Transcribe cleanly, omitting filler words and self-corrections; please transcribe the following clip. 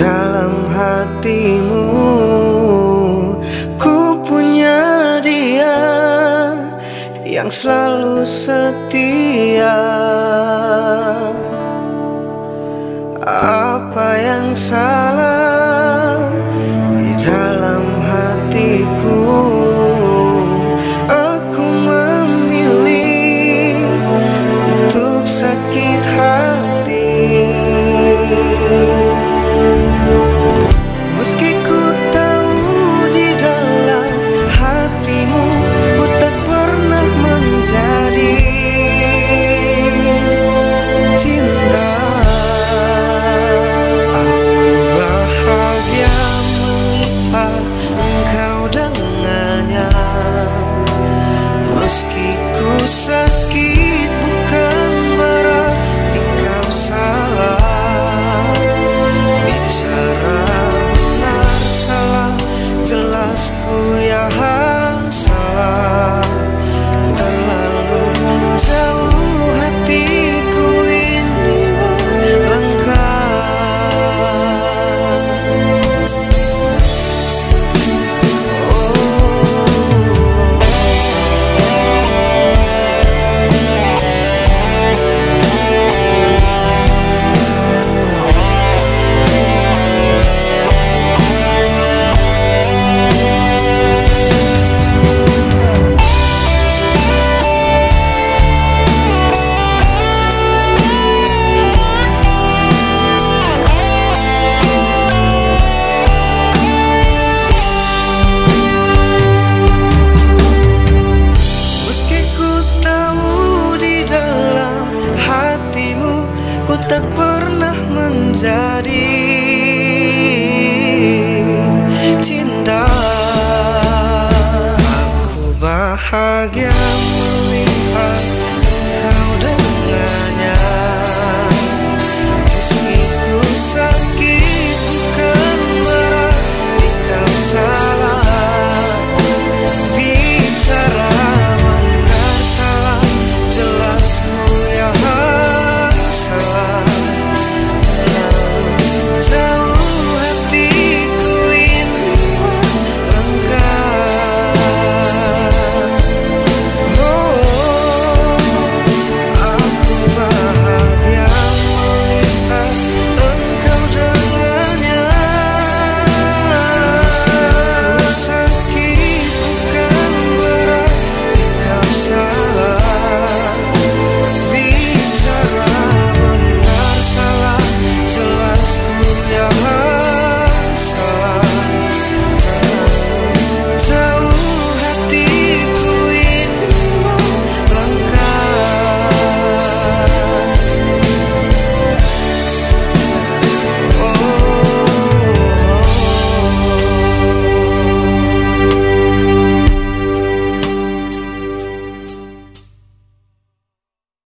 Dalam hatimu, ku punya dia yang selalu setia. Apa yang salah di dalam hatiku? Aku memilih untuk sakit hati. Sakit bukan berarti kau salah. Bicara benar salah, jelas ku yang salah. Terlalu jauh hatiku ini melangkah. Ku tak pernah menjadi cinta. Aku bahagia melihat